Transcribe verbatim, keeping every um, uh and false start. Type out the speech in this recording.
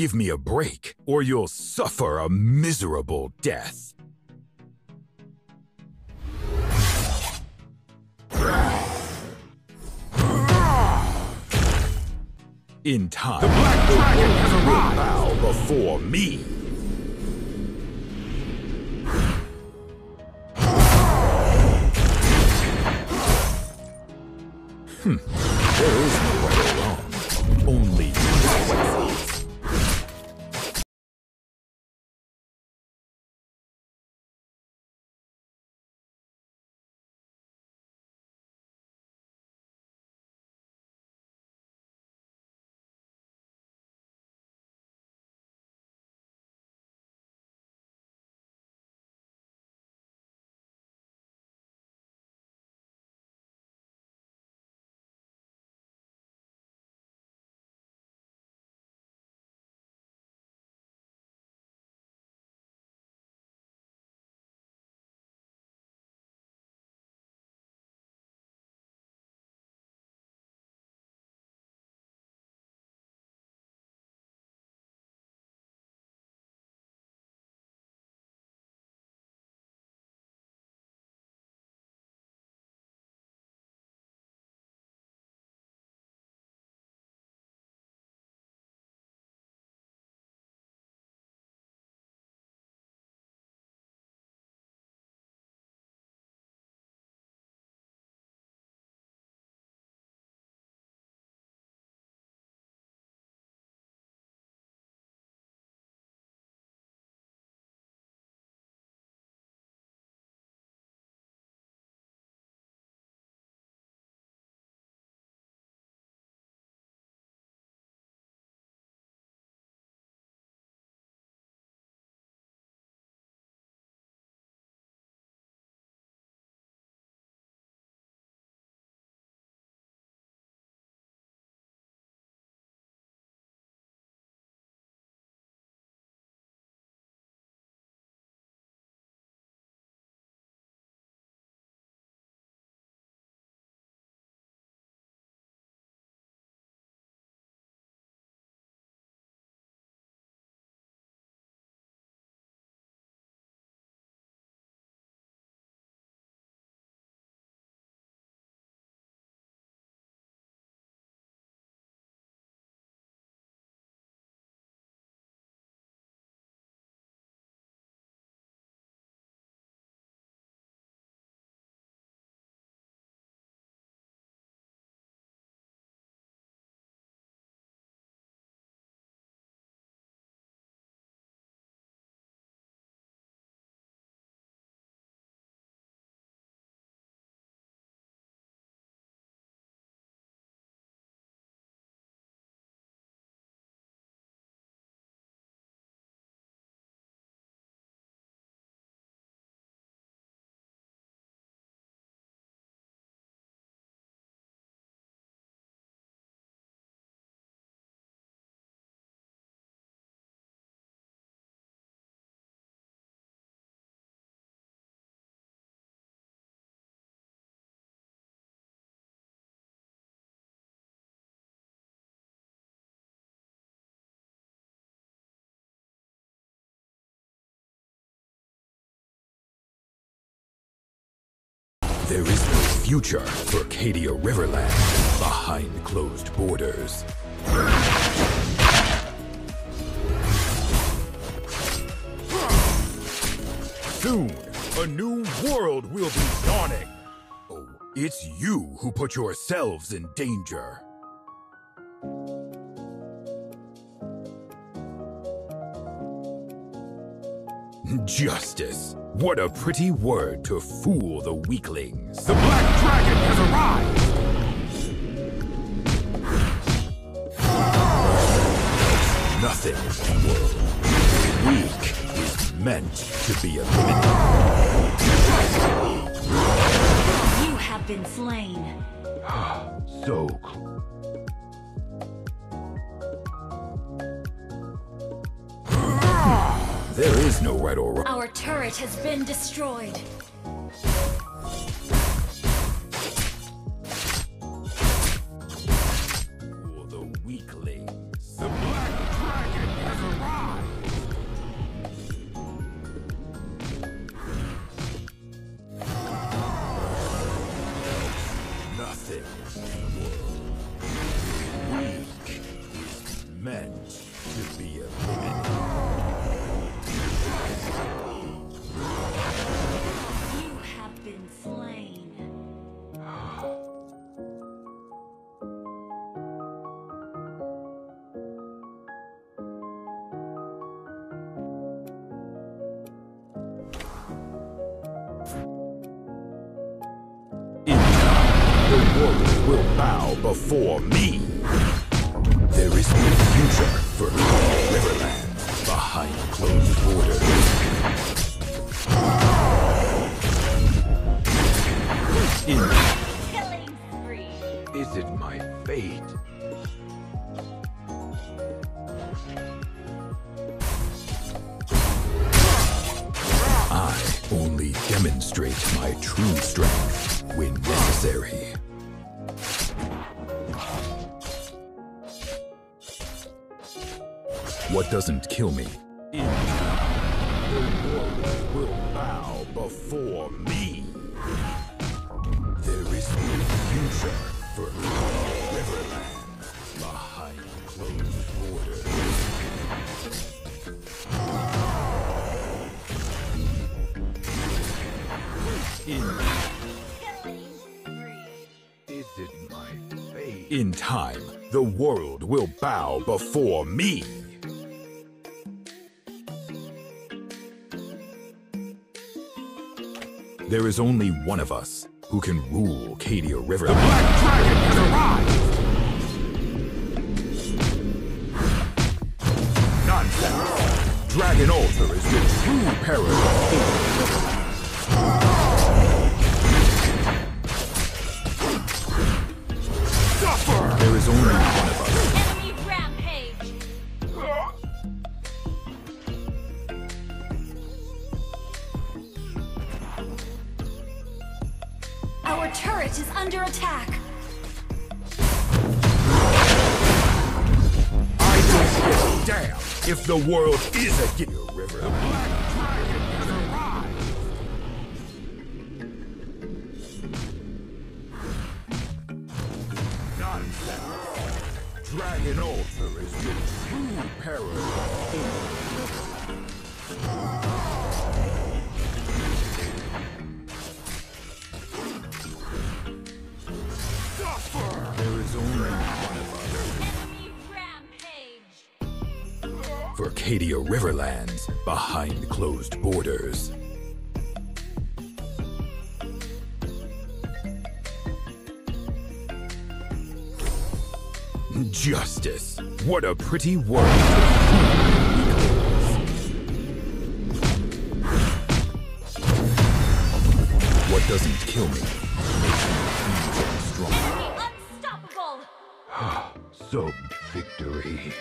give me a break, or you'll suffer a miserable death. In time, the Black Dragon has arrived. Bow before me. Hmm. There is no way alone. Only choices. There is no future for Cadia Riverland behind closed borders. Soon, a new world will be dawning. Oh, it's you who put yourselves in danger. Justice. What a pretty word to fool the weaklings. The Black Dragon has arrived! Nothing in the world weak is meant to be eliminated. You have been slain. So close. There is no right or wrong. Our turret has been destroyed. For the weaklings. The Black Dragon has warriors will bow before me. There is no future for Cadia Riverland behind closed borders. This impact. Killing spree. Is it my fate? I only demonstrate my true strength when necessary. What doesn't kill me? The warriors will bow before me. There is no future for Cadia Riverland behind closed borders. Is it my fate? In time, the world will bow before me. There is only one of us who can rule Cadia Riverland. The Black Dragon has arrived! Nonsense! Dragon Altar is the true peril of Cadia Riverland. There is only one of us. Enemy rampage. Our turret is under attack. I don't give a damn if the world is a Cadia Riverland. Dragon Altar is the true peril of Suffer! There is only one of us. Enemy rampage! For Cadia Riverlands, behind closed borders. Justice. What a pretty word. What doesn't kill me makes me even stronger. Unstoppable. So victory.